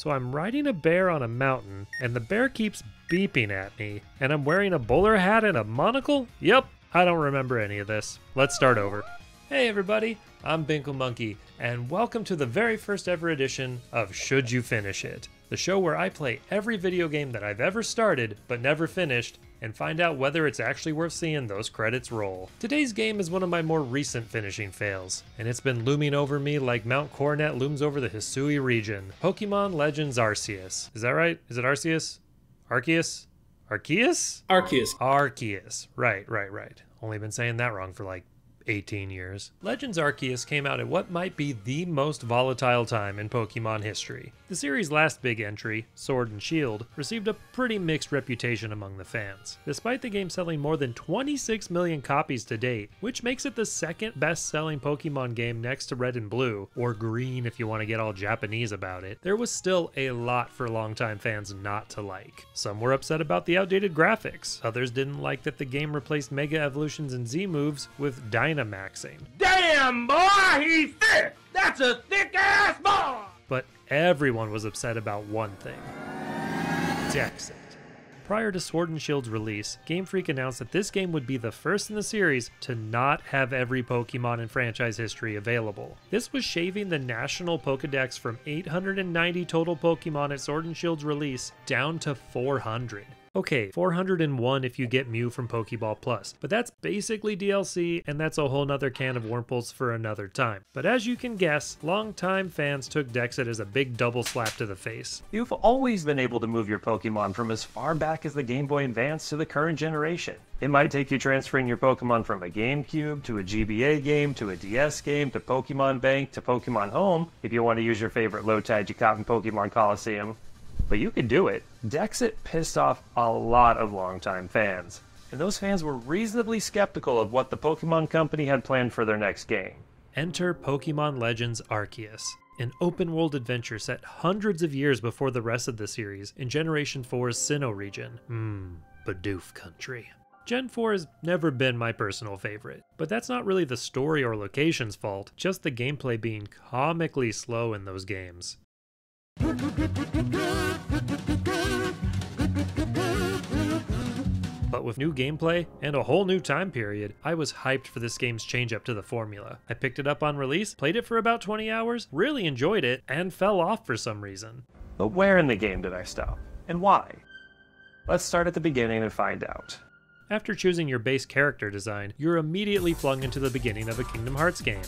So I'm riding a bear on a mountain, and the bear keeps beeping at me, and I'm wearing a bowler hat and a monocle? Yep, I don't remember any of this. Let's start over. Hey everybody, I'm Benkelmonkey, and welcome to the very first ever edition of Should You Finish It? The show where I play every video game that I've ever started, but never finished, and find out whether it's actually worth seeing those credits roll. Today's game is one of my more recent finishing fails, and it's been looming over me like Mount Coronet looms over the Hisui region. Pokemon Legends Arceus. Is that right? Is it Arceus? Arceus? Arceus? Arceus. Arceus. Right. Only been saying that wrong for like 18 years. Legends Arceus came out at what might be the most volatile time in Pokemon history. The series' last big entry, Sword and Shield, received a pretty mixed reputation among the fans, despite the game selling more than 26 million copies to date, which makes it the second best-selling Pokemon game next to Red and Blue, or Green if you want to get all Japanese about it. There was still a lot for longtime fans not to like. Some were upset about the outdated graphics, others didn't like that the game replaced Mega Evolutions and Z moves with Dynamaxing. Damn boy, he's thick! That's a thick ass boy! But everyone was upset about one thing. Dexit. Prior to Sword and Shield's release, Game Freak announced that this game would be the first in the series to not have every Pokemon in franchise history available. This was shaving the national Pokédex from 890 total Pokemon at Sword and Shield's release down to 400. Okay, 401 if you get Mew from Pokeball Plus, but that's basically DLC, and that's a whole nother can of wormholes for another time. But as you can guess, longtime fans took Dexit as a big double slap to the face. You've always been able to move your Pokemon from as far back as the Game Boy Advance to the current generation. It might take you transferring your Pokemon from a GameCube, to a GBA game, to a DS game, to Pokemon Bank, to Pokemon Home, if you want to use your favorite Lotad you caught in Pokemon Coliseum. But you could do it. Dexit pissed off a lot of longtime fans, and those fans were reasonably skeptical of what the Pokemon Company had planned for their next game. Enter Pokemon Legends Arceus, an open-world adventure set hundreds of years before the rest of the series in Generation 4's Sinnoh region. Bidoof country. Gen 4 has never been my personal favorite, but that's not really the story or location's fault, just the gameplay being comically slow in those games. But with new gameplay and a whole new time period, I was hyped for this game's change up to the formula. I picked it up on release, played it for about 20 hours, really enjoyed it, and fell off for some reason. But where in the game did I stop? And why? Let's start at the beginning and find out. After choosing your base character design, you're immediately flung into the beginning of a Kingdom Hearts game.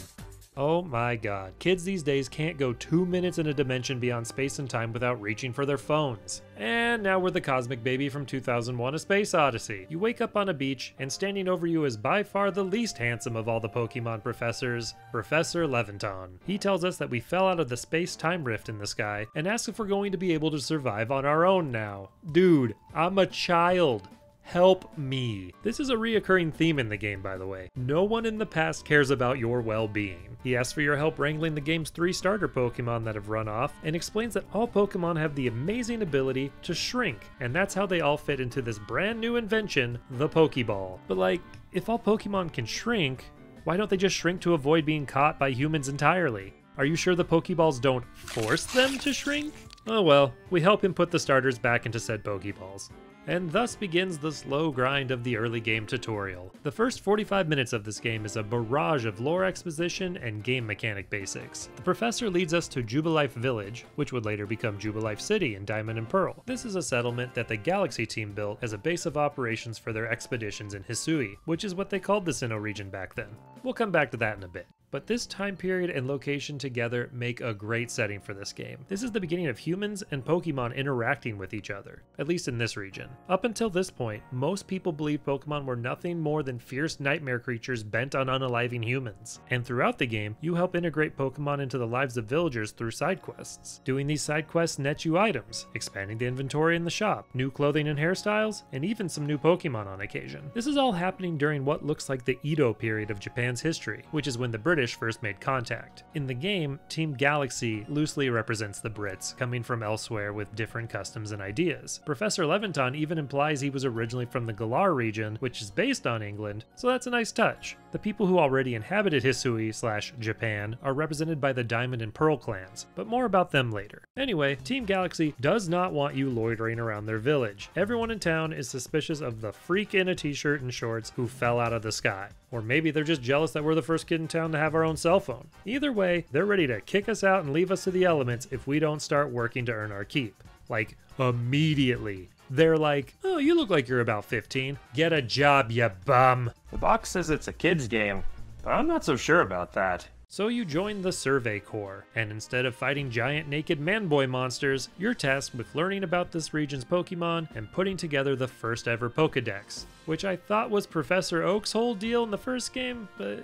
Oh my god, kids these days can't go 2 minutes in a dimension beyond space and time without reaching for their phones. And now we're the cosmic baby from 2001 A Space Odyssey. You wake up on a beach, and standing over you is by far the least handsome of all the Pokemon professors, Professor Leventon. He tells us that we fell out of the space-time rift in the sky, and asks if we're going to be able to survive on our own now. Dude, I'm a child. Help me. This is a reoccurring theme in the game, by the way. No one in the past cares about your well-being. He asks for your help wrangling the game's 3 starter Pokemon that have run off, and explains that all Pokemon have the amazing ability to shrink, and that's how they all fit into this brand new invention, the Pokeball. But like, if all Pokemon can shrink, why don't they just shrink to avoid being caught by humans entirely? Are you sure the Pokeballs don't force them to shrink? Oh well, we help him put the starters back into said Pokeballs. And thus begins the slow grind of the early game tutorial. The first 45 minutes of this game is a barrage of lore exposition and game mechanic basics. The professor leads us to Jubilife Village, which would later become Jubilife City in Diamond and Pearl. This is a settlement that the Galaxy team built as a base of operations for their expeditions in Hisui, which is what they called the Sinnoh region back then. We'll come back to that in a bit. But this time period and location together make a great setting for this game. This is the beginning of humans and Pokemon interacting with each other, at least in this region. Up until this point, most people believed Pokemon were nothing more than fierce nightmare creatures bent on unaliving humans. And throughout the game, you help integrate Pokemon into the lives of villagers through side quests. Doing these side quests nets you items, expanding the inventory in the shop, new clothing and hairstyles, and even some new Pokemon on occasion. This is all happening during what looks like the Edo period of Japan's history, which is when the British British first made contact. In the game, Team Galaxy loosely represents the Brits, coming from elsewhere with different customs and ideas. Professor Leventon even implies he was originally from the Galar region, which is based on England, so that's a nice touch. The people who already inhabited Hisui/Japan are represented by the Diamond and Pearl clans, but more about them later. Anyway, Team Galaxy does not want you loitering around their village. Everyone in town is suspicious of the freak in a t-shirt and shorts who fell out of the sky. Or maybe they're just jealous that we're the first kid in town to have our own cell phone. Either way, they're ready to kick us out and leave us to the elements if we don't start working to earn our keep. Like, immediately. They're like, oh, you look like you're about 15. Get a job, you bum. The box says it's a kid's game, but I'm not so sure about that. So you join the Survey Corps, and instead of fighting giant naked man-boy monsters, you're tasked with learning about this region's Pokemon and putting together the first ever Pokedex, which I thought was Professor Oak's whole deal in the first game, but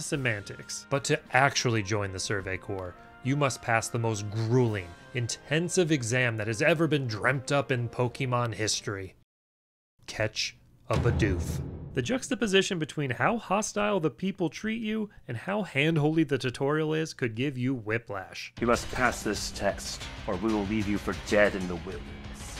semantics. But to actually join the Survey Corps, you must pass the most grueling, intensive exam that has ever been dreamt up in Pokemon history. Catch a Bidoof. The juxtaposition between how hostile the people treat you and how hand-holy the tutorial is could give you whiplash. You must pass this test, or we will leave you for dead in the wilderness.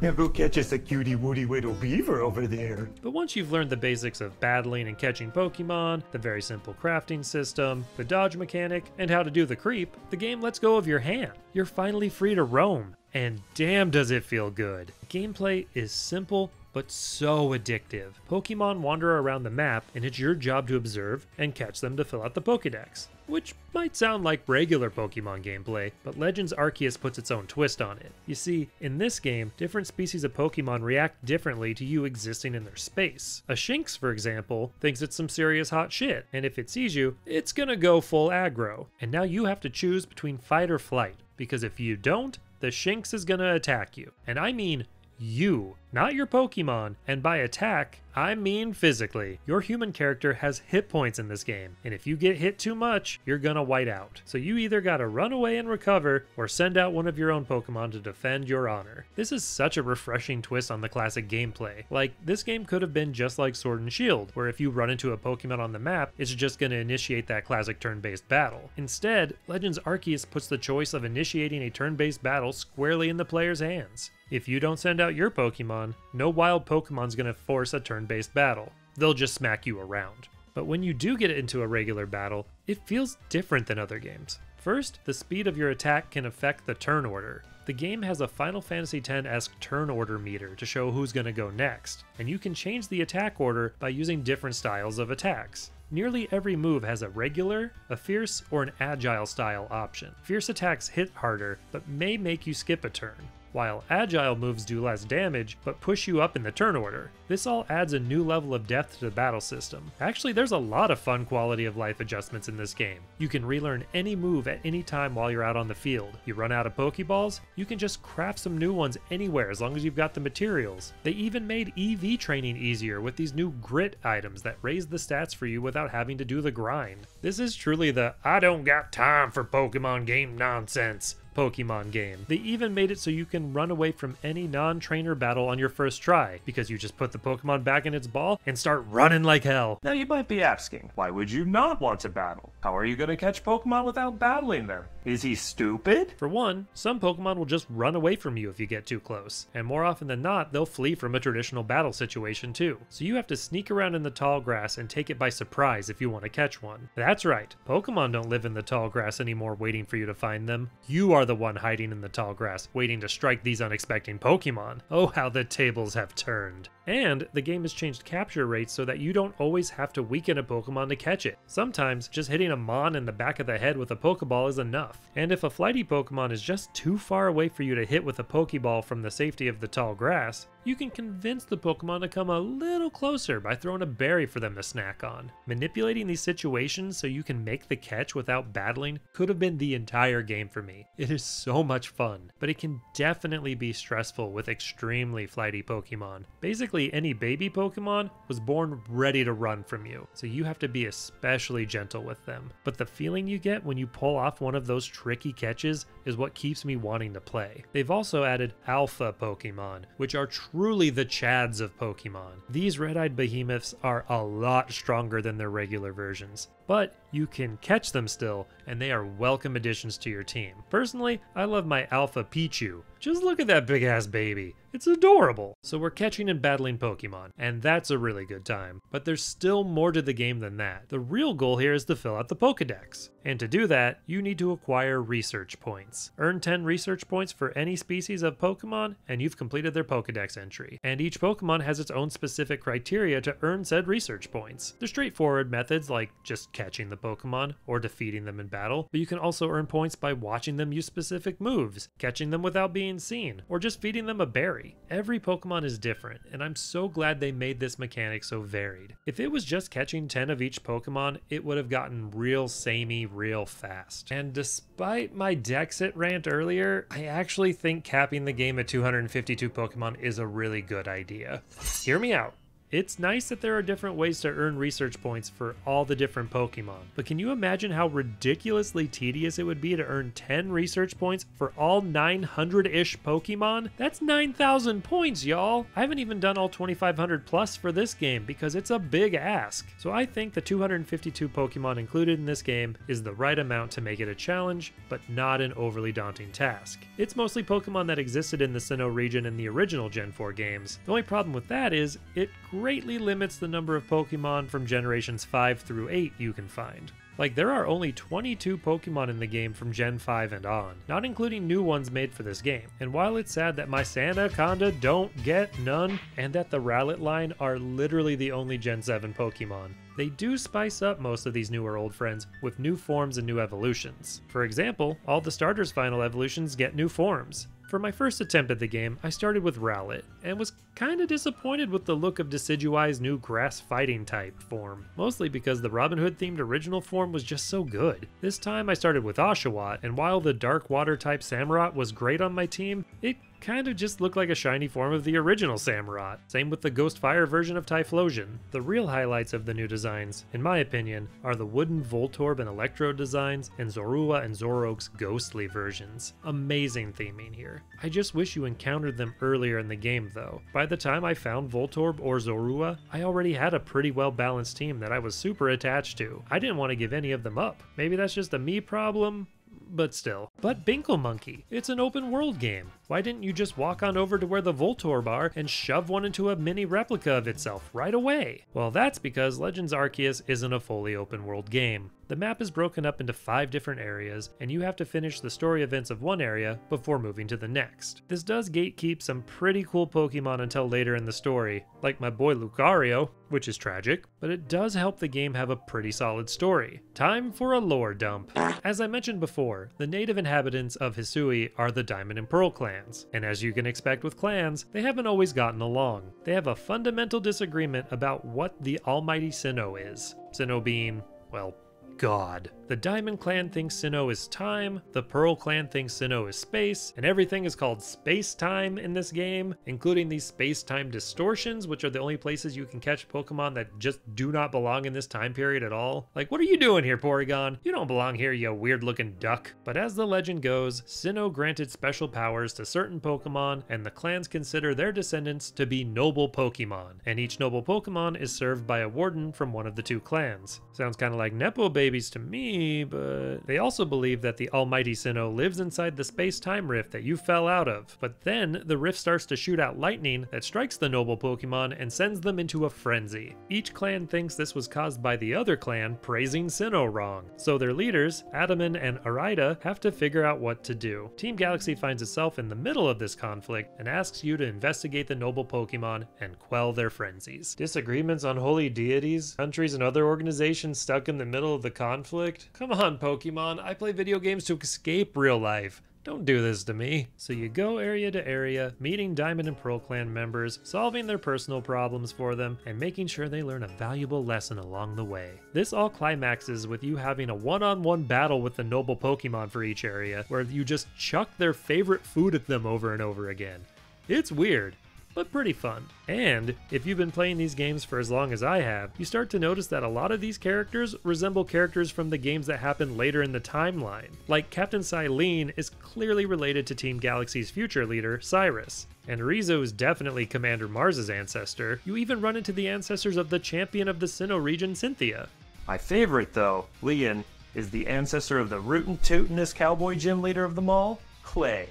And who catches a cutie woody-widdle beaver over there? But once you've learned the basics of battling and catching Pokemon, the very simple crafting system, the dodge mechanic, and how to do the creep, the game lets go of your hand. You're finally free to roam, and damn does it feel good. Gameplay is simple, but so addictive. Pokemon wander around the map, and it's your job to observe and catch them to fill out the Pokedex. Which might sound like regular Pokemon gameplay, but Legends Arceus puts its own twist on it. You see, in this game, different species of Pokemon react differently to you existing in their space. A Shinx, for example, thinks it's some serious hot shit, and if it sees you, it's gonna go full aggro. And now you have to choose between fight or flight, because if you don't, the Shinx is gonna attack you. And I mean, you, not your Pokemon, and by attack, I mean physically. Your human character has hit points in this game, and if you get hit too much, you're gonna white out. So you either gotta run away and recover, or send out one of your own Pokemon to defend your honor. This is such a refreshing twist on the classic gameplay. Like, this game could have been just like Sword and Shield, where if you run into a Pokemon on the map, it's just gonna initiate that classic turn-based battle. Instead, Legends Arceus puts the choice of initiating a turn-based battle squarely in the player's hands. If you don't send out your Pokemon, no wild Pokemon's gonna force a turn-based battle. They'll just smack you around. But when you do get into a regular battle, it feels different than other games. First, the speed of your attack can affect the turn order. The game has a Final Fantasy X-esque turn order meter to show who's gonna go next, and you can change the attack order by using different styles of attacks. Nearly every move has a regular, a fierce, or an agile style option. Fierce attacks hit harder, but may make you skip a turn, while agile moves do less damage, but push you up in the turn order. This all adds a new level of depth to the battle system. Actually, there's a lot of fun quality of life adjustments in this game. You can relearn any move at any time while you're out on the field. You run out of Pokeballs, you can just craft some new ones anywhere as long as you've got the materials. They even made EV training easier with these new grit items that raise the stats for you without having to do the grind. This is truly the I don't got time for Pokemon game nonsense Pokemon game. They even made it so you can run away from any non-trainer battle on your first try, because you just put the Pokemon back in its ball and start running like hell. Now you might be asking, why would you not want to battle? How are you going to catch Pokemon without battling them? Is he stupid? For one, some Pokemon will just run away from you if you get too close, and more often than not, they'll flee from a traditional battle situation too. So you have to sneak around in the tall grass and take it by surprise if you want to catch one. That's right, Pokemon don't live in the tall grass anymore waiting for you to find them. You are the one hiding in the tall grass, waiting to strike these unexpected Pokemon. Oh, how the tables have turned. And the game has changed capture rates so that you don't always have to weaken a Pokemon to catch it. Sometimes, just hitting a Mon in the back of the head with a Pokeball is enough. And if a flighty Pokemon is just too far away for you to hit with a Pokeball from the safety of the tall grass, you can convince the Pokemon to come a little closer by throwing a berry for them to snack on. Manipulating these situations so you can make the catch without battling could have been the entire game for me. It is so much fun, but it can definitely be stressful with extremely flighty Pokemon. Basically, any baby Pokemon was born ready to run from you, so you have to be especially gentle with them. But the feeling you get when you pull off one of those tricky catches is what keeps me wanting to play. They've also added Alpha Pokemon, which are truly the Chads of Pokemon. These red-eyed behemoths are a lot stronger than their regular versions, but you can catch them still, and they are welcome additions to your team. Personally, I love my Alpha Pichu. Just look at that big ass baby. It's adorable. So we're catching and battling Pokemon, and that's a really good time. But there's still more to the game than that. The real goal here is to fill out the Pokédex. And to do that, you need to acquire Research Points. Earn 10 Research Points for any species of Pokemon, and you've completed their Pokédex entry. And each Pokemon has its own specific criteria to earn said Research Points. They're straightforward methods like just catching the Pokemon or defeating them in battle, but you can also earn points by watching them use specific moves, catching them without being seen, or just feeding them a berry. Every Pokemon is different, and I'm so glad they made this mechanic so varied. If it was just catching 10 of each Pokemon, it would have gotten real samey real fast. And despite my Dexit rant earlier, I actually think capping the game at 252 Pokemon is a really good idea. Hear me out. It's nice that there are different ways to earn research points for all the different Pokemon, but can you imagine how ridiculously tedious it would be to earn 10 research points for all 900-ish Pokemon? That's 9,000 points, y'all! I haven't even done all 2,500 plus for this game because it's a big ask. So I think the 252 Pokemon included in this game is the right amount to make it a challenge, but not an overly daunting task. It's mostly Pokemon that existed in the Sinnoh region in the original Gen 4 games. The only problem with that is it greatly limits the number of Pokemon from generations 5 through 8 you can find. Like, there are only 22 Pokemon in the game from Gen 5 and on, not including new ones made for this game. And while it's sad that my Sandaconda don't get none, and that the Rowlet line are literally the only Gen 7 Pokemon, they do spice up most of these newer old friends with new forms and new evolutions. For example, all the starters' final evolutions get new forms. For my first attempt at the game, I started with Rowlet, and was kinda disappointed with the look of Decidueye's new grass fighting type form, mostly because the Robin Hood themed original form was just so good. This time I started with Oshawott, and while the dark water type Samurott was great on my team, it kind of just looked like a shiny form of the original Samurott. Same with the Ghost Fire version of Typhlosion. The real highlights of the new designs, in my opinion, are the wooden Voltorb and Electro designs, and Zorua and Zoroark's ghostly versions. Amazing theming here. I just wish you encountered them earlier in the game though. By the time I found Voltorb or Zorua, I already had a pretty well balanced team that I was super attached to. I didn't want to give any of them up. Maybe that's just a me problem? But still. But Benkelmonkey, it's an open world game. Why didn't you just walk on over to where the Voltorb are and shove one into a mini replica of itself right away? Well, that's because Legends Arceus isn't a fully open world game. The map is broken up into 5 different areas, and you have to finish the story events of one area before moving to the next. This does gatekeep some pretty cool Pokemon until later in the story, like my boy Lucario, which is tragic, but it does help the game have a pretty solid story. Time for a lore dump. As I mentioned before, the native inhabitants of Hisui are the Diamond and Pearl clans, and as you can expect with clans, they haven't always gotten along. They have a fundamental disagreement about what the Almighty Sinnoh is. Sinnoh being, well, God. The Diamond Clan thinks Sinnoh is time, the Pearl Clan thinks Sinnoh is space, and everything is called space-time in this game, including these space-time distortions, which are the only places you can catch Pokemon that just do not belong in this time period at all. Like, what are you doing here, Porygon? You don't belong here, you weird-looking duck. But as the legend goes, Sinnoh granted special powers to certain Pokemon, and the clans consider their descendants to be noble Pokemon, and each noble Pokemon is served by a warden from one of the two clans. Sounds kind of like Nepo Baby to me, but they also believe that the Almighty Sinnoh lives inside the space-time rift that you fell out of. But then the rift starts to shoot out lightning that strikes the noble Pokemon and sends them into a frenzy. Each clan thinks this was caused by the other clan praising Sinnoh wrong, so their leaders, Adaman and Araida, have to figure out what to do. Team Galaxy finds itself in the middle of this conflict and asks you to investigate the noble Pokemon and quell their frenzies. Disagreements on holy deities, countries, and other organizations stuck in the middle of the conflict? Come on, Pokemon, I play video games to escape real life. Don't do this to me. So you go area to area, meeting Diamond and Pearl Clan members, solving their personal problems for them, and making sure they learn a valuable lesson along the way. This all climaxes with you having a one-on-one battle with the noble Pokemon for each area, where you just chuck their favorite food at them over and over again. It's weird, but pretty fun. And if you've been playing these games for as long as I have, you start to notice that a lot of these characters resemble characters from the games that happen later in the timeline. Like Captain Silene is clearly related to Team Galaxy's future leader, Cyrus. And Rizu is definitely Commander Mars' ancestor. You even run into the ancestors of the champion of the Sinnoh region, Cynthia. My favorite, though, Leon, is the ancestor of the rootin' tootin'est cowboy gym leader of them all, Clay.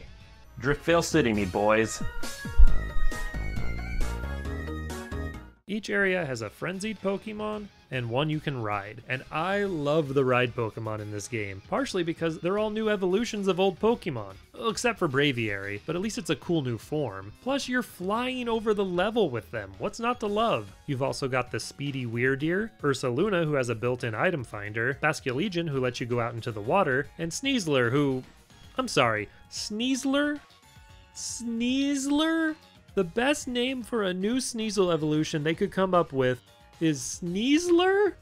Driftvale City me, boys. Each area has a frenzied Pokemon and one you can ride, and I love the ride Pokemon in this game, partially because they're all new evolutions of old Pokemon, except for Braviary, but at least it's a cool new form. Plus you're flying over the level with them, what's not to love? You've also got the speedy Weirdeer, Ursaluna who has a built-in item finder, Basculegion who lets you go out into the water, and Sneasler who... I'm sorry, Sneasler? Sneasler? The best name for a new Sneasel evolution they could come up with is Sneasler?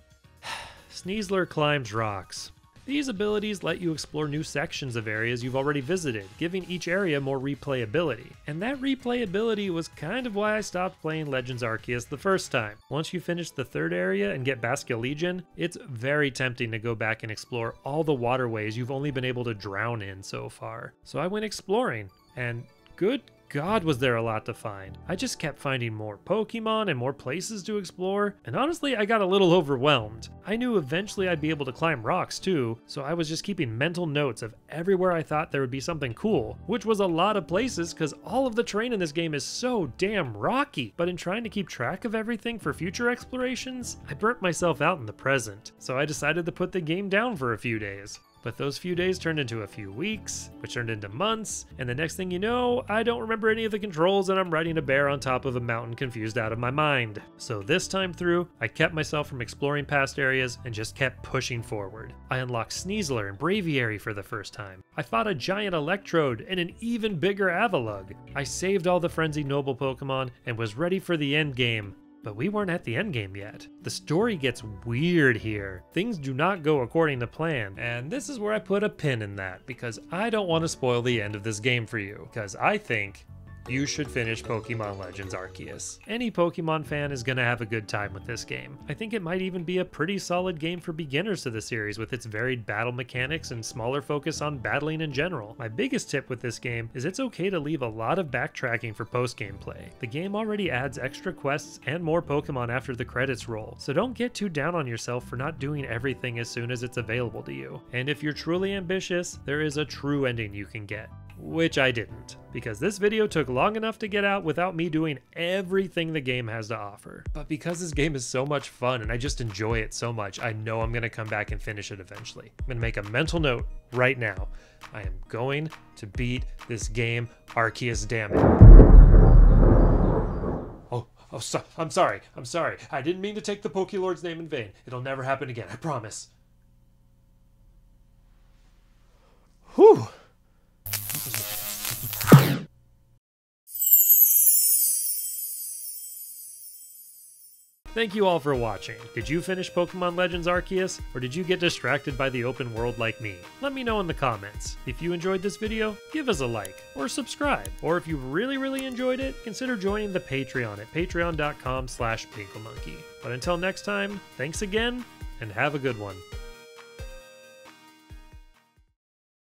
Sneasler climbs rocks. These abilities let you explore new sections of areas you've already visited, giving each area more replayability. And that replayability was kind of why I stopped playing Legends Arceus the first time. Once you finish the third area and get Basculegion, it's very tempting to go back and explore all the waterways you've only been able to drown in so far. So I went exploring, and good God, was there a lot to find. I just kept finding more Pokemon and more places to explore, and honestly, I got a little overwhelmed. I knew eventually I'd be able to climb rocks too, so I was just keeping mental notes of everywhere I thought there would be something cool, which was a lot of places because all of the terrain in this game is so damn rocky. But in trying to keep track of everything for future explorations, I burnt myself out in the present, so I decided to put the game down for a few days. But those few days turned into a few weeks, which turned into months, and the next thing you know, I don't remember any of the controls and I'm riding a bear on top of a mountain confused out of my mind. So this time through, I kept myself from exploring past areas and just kept pushing forward. I unlocked Sneasler and Braviary for the first time. I fought a giant Electrode and an even bigger Avalug. I saved all the frenzied noble Pokemon and was ready for the end game. But we weren't at the endgame yet. The story gets weird here. Things do not go according to plan, and this is where I put a pin in that, because I don't want to spoil the end of this game for you, because I think you should finish Pokemon Legends Arceus. Any Pokemon fan is gonna have a good time with this game. I think it might even be a pretty solid game for beginners to the series with its varied battle mechanics and smaller focus on battling in general. My biggest tip with this game is it's okay to leave a lot of backtracking for post-game play. The game already adds extra quests and more Pokemon after the credits roll, so don't get too down on yourself for not doing everything as soon as it's available to you. And if you're truly ambitious, there is a true ending you can get. Which I didn't, because this video took long enough to get out without me doing everything the game has to offer. But because this game is so much fun and I just enjoy it so much, I know I'm gonna come back and finish it eventually. I'm gonna make a mental note right now. I am going to beat this game, Arceus, damn it. Oh, so I'm sorry. I didn't mean to take the Pokélord's name in vain. It'll never happen again, I promise. Whew. Thank you all for watching. Did you finish Pokemon Legends Arceus, or did you get distracted by the open world like me? Let me know in the comments. If you enjoyed this video, give us a like, or subscribe. Or if you really enjoyed it, consider joining the Patreon at patreon.com/Benkelmonkey. But until next time, thanks again, and have a good one.